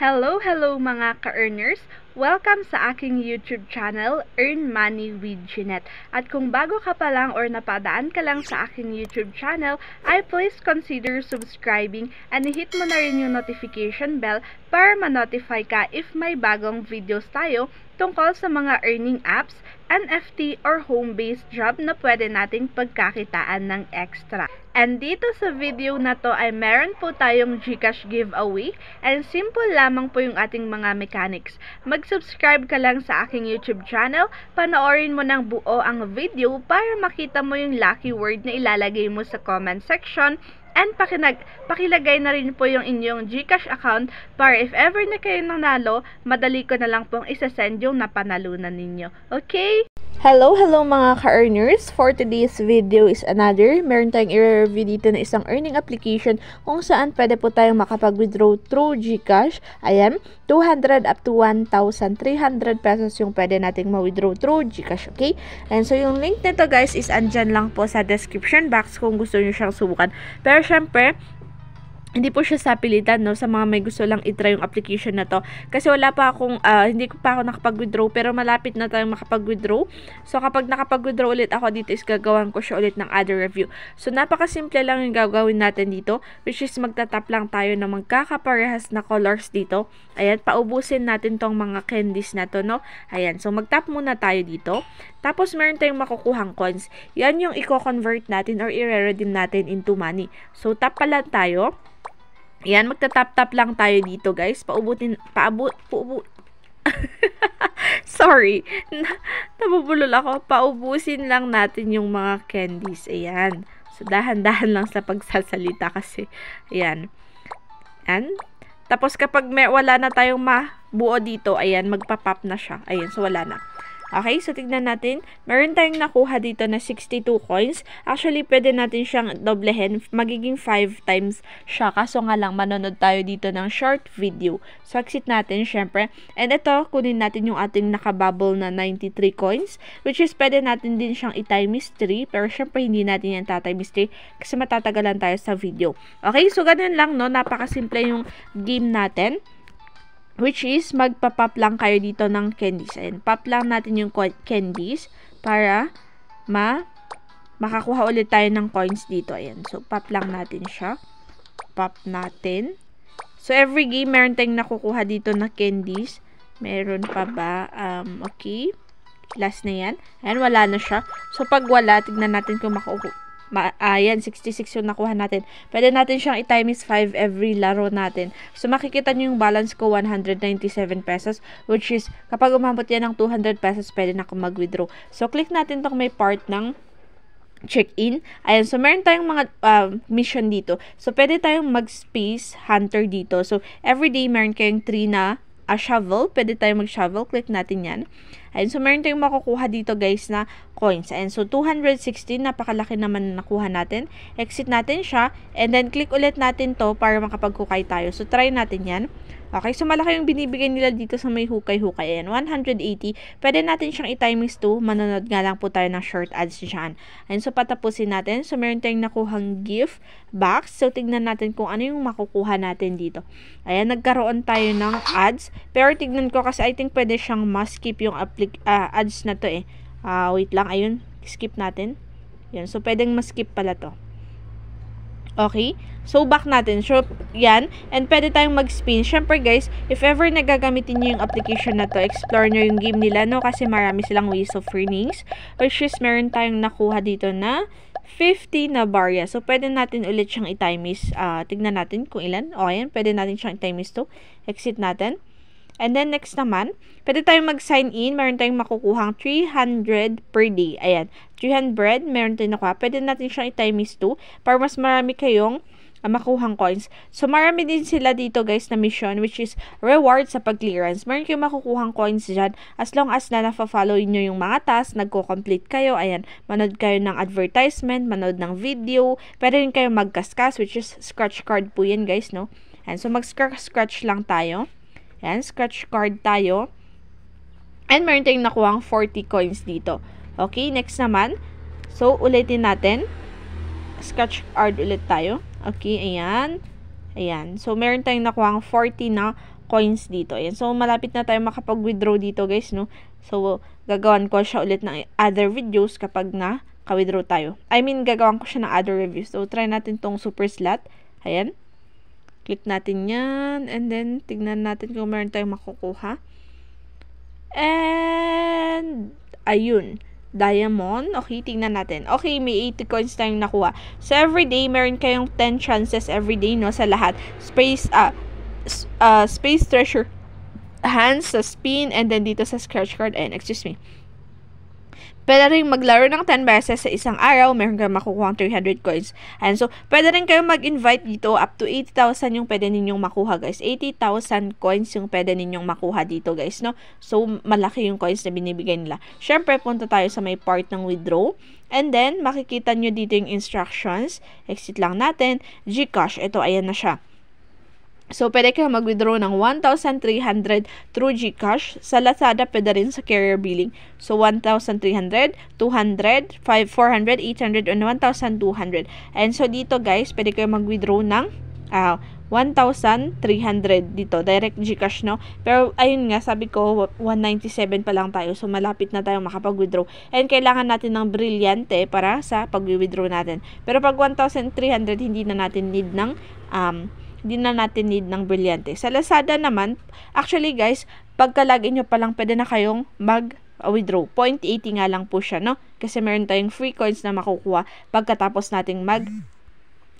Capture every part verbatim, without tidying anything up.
Hello, hello mga ka-earners! Welcome sa aking YouTube channel, Earn Money with Jeanette. At kung bago ka pa lang or napadaan ka lang sa aking YouTube channel, ay please consider subscribing and hit mo na rin yung notification bell para ma-notify ka if may bagong videos tayo tungkol sa mga earning apps, N F T or home-based job na pwede nating pagkakitaan ng extra. And dito sa video na to ay meron po tayong Gcash giveaway and simple lamang po yung ating mga mechanics. Mag-subscribe ka lang sa aking YouTube channel, panoorin mo ng buo ang video para makita mo yung lucky word na ilalagay mo sa comment section. And pakinag, pakilagay na rin po yung inyong Gcash account para if ever na kayo nanalo, madali ko na lang pong isasend yung napanalunan ninyo. Okay? Hello, hello mga ka-earners! For today's video is another. Meron tayong i-review dito na isang earning application kung saan pwede po tayong makapag-withdraw through Gcash. Ayan, two hundred up to one thousand three hundred pesos yung pwede nating ma-withdraw through Gcash, okay? And so yung link nito guys is andyan lang po sa description box kung gusto nyo siyang subukan. Pero syempre, hindi po siya sa pilitan, no, sa mga may gusto lang i-try yung application na to. Kasi wala pa akong, uh, hindi ko pa ako nakapag-withdraw, pero malapit na tayong makapag-withdraw. So, kapag nakapag-withdraw ulit ako dito is gagawin ko siya ulit ng other review. So, napakasimple lang yung gagawin natin dito, which is magtatap lang tayo ng magkakaparehas na colors dito. Ayan, paubusin natin tong mga candies na to, no. Ayan, so magtap muna tayo dito. Tapos, meron tayong makukuhang coins. Yan yung i-convert natin or i-redeem natin into money. So, tap pa lang tayo. Ayan, magta-tap-tap lang tayo dito, guys. Paubutin, paabot, paubu... Sorry. Nabubulol ako. Paubusin lang natin yung mga candies. Ayan. So, dahan-dahan lang sa pagsasalita kasi. Ayan. Ayan. Tapos, kapag may, wala na tayong mabuo dito, ayan, magpa-pop na siya. Ayan, so wala na. Okay, so tignan natin. Meron tayong nakuha dito na sixty-two coins. Actually, pwede natin siyang doblehin. Magiging five times siya. Kaso nga lang, manonood tayo dito ng short video. So, exit natin, syempre. And ito, kunin natin yung ating nakabubble na ninety-three coins. Which is, pwede natin din siyang i-times three. Pero, syempre, hindi natin yan tatimes three. Kasi matatagalan tayo sa video. Okay, so ganun lang, no? Napakasimple yung game natin. Which is, magpa-pop lang kayo dito ng candies. Ayan, pop lang natin yung candies para ma makakuha ulit tayo ng coins dito. Ayan, so pop lang natin siya. Pop natin. So, every game, meron tayong nakukuha dito na candies. Meron pa ba? Um, okay. Last na yan. Ayan, wala na siya. So, pag wala, tignan natin kung makukuha. Ma ayan, sixty-six yung nakuha natin. Pwede natin siyang i-times five every laro natin. So, makikita nyo yung balance ko, one hundred ninety-seven pesos, which is, kapag umabot yan ng two hundred pesos, pwede na akong mag-withdraw. So, click natin itong may part ng check-in. Ayan, so meron tayong mga uh, mission dito. So, pwede tayong mag-space hunter dito. So, everyday meron kayong three na a shovel, pwede tayo mag-shovel. Click natin yan. Ayan, so meron tayong makukuha dito guys na coins. Ayan, so two hundred sixteen, napakalaki naman na nakuha natin. Exit natin siya, and then click ulit natin to para makapag-hukay tayo. So try natin yan. Okay, so malaki yung binibigay nila dito sa may hukay-hukay. Ayan, one hundred eighty. Pwede natin siyang i-timings two. Manonood nga lang po tayo ng short ads dyan. Ayan, so patapusin natin. So meron tayong nakuhang gift box. So tignan natin kung ano yung makukuha natin dito. Ayan, nagkaroon tayo ng ads. Pero tignan ko kasi I think pwede siyang ma-skip yung uh, ads na to eh. Uh, wait lang. Ayun. Skip natin. Yan. So, pwedeng ma-skip pala to. Okay. So, back natin. So, yan. And pwede tayong mag-spin. Syempre, guys, if ever nagagamitin nyo yung application na to, explore nyo yung game nila, no? Kasi marami silang ways of earnings. Which is, meron tayong nakuha dito na fifty na barya. So, pwede natin ulit siyang i-times. Uh, tignan natin kung ilan. O, ayan. Pwede natin siyang i-times to. Exit natin. And then, next naman, pwede tayong mag-sign in. Meron tayong makukuhang three hundred per day. Ayan. three hundred, meron tayong nakuha. Pwede natin siyang i-times two para mas marami kayong uh, makuhang coins. So, marami din sila dito, guys, na mission, which is reward sa pag-clearance. Meron kayong makukuhang coins dyan as long as na nafa-follow nyo yung mga tasks, nagko-complete kayo. Ayan. Manood kayo ng advertisement, manood ng video. Pwede rin kayong mag-kaskas, which is scratch card po yan, guys, no? Ayan. So, mag-scratch lang tayo. Ayan, scratch card tayo. And meron tayong nakuha ang forty coins dito. Okay, next naman. So, ulitin natin. Scratch card ulit tayo. Okay, ayan. Ayan. So, meron tayong nakuha ang forty na coins dito. Ayan. So, malapit na tayo makapag-withdraw dito, guys, no? So, gagawan ko siya ulit ng other videos kapag na ka-withdraw tayo. I mean, gagawan ko siya ng other reviews. So, try natin tong super slot. Ayan. Click natin yan. And then, tignan natin kung meron tayong makukuha. And, ayun. Diamond. Okay, tingnan natin. Okay, may eighty coins tayong nakuha. So, everyday, meron kayong ten chances everyday, no, sa lahat. Space, ah, uh, uh, space treasure hands sa spin, and then dito sa scratch card, and excuse me. Pwede rin maglaro ng ten beses sa isang araw, meron kayong makukuha ng three hundred coins. And so, pwede rin kayong mag-invite dito, up to eighty thousand yung pwede ninyong makuha, guys. eighty thousand coins yung pwede ninyong makuha dito, guys, no? So, malaki yung coins na binibigay nila. Syempre, punta tayo sa may part ng withdraw. And then, makikita nyo dito yung instructions. Exit lang natin. Gcash, ito, ayan na siya. So, pwede kayo mag-withdraw ng one thousand three hundred through Gcash. Sa Lazada, pwede rin sa carrier billing. So, one thousand three hundred, two hundred, five hundred, four hundred, eight hundred, and one thousand two hundred. And so, dito guys, pwede kayo mag-withdraw ng uh, one thousand three hundred dito. Direct Gcash, no? Pero, ayun nga, sabi ko, one ninety-seven pa lang tayo. So, malapit na tayo makapag-withdraw. And, kailangan natin ng brilyante para sa pag-withdraw natin. Pero, pag one thousand three hundred, hindi na natin need ng um, hindi na natin need ng brilyante. Sa Lazada naman, actually guys, pagka-login nyo pa lang, pwede na kayong mag-withdraw. zero point eighty nga lang po siya, no? Kasi meron tayong free coins na makukuha pagkatapos nating mag,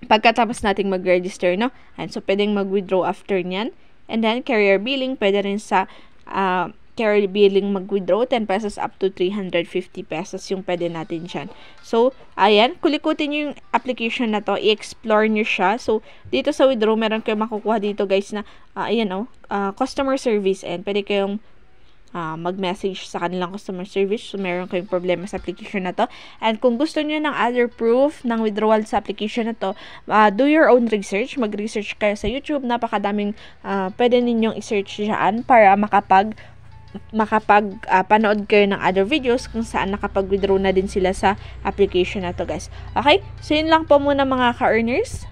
pagkatapos nating mag-register, no? And so, pwedeng mag-withdraw after nyan. And then, carrier billing, pwede rin sa uh, carrier billing mag-withdraw, ten pesos up to three hundred fifty pesos yung pwede natin dyan. So, ayan, kulikutin nyo yung application na to, i-explore nyo siya. So, dito sa withdraw, meron kayo makukuha dito guys na, uh, ayan o, oh, uh, customer service, and pwede kayong uh, mag-message sa kanilang customer service. So, meron kayong problema sa application na to. And kung gusto nyo ng other proof ng withdrawal sa application na to, uh, do your own research. Mag-research kayo sa YouTube. Napakadaming uh, pwede ninyong i-search dyan para makapag makapag uh, panood kayo ng other videos kung saan nakapag-withdraw na din sila sa application na to, guys. Okay? So, yun lang po muna mga ka-earners.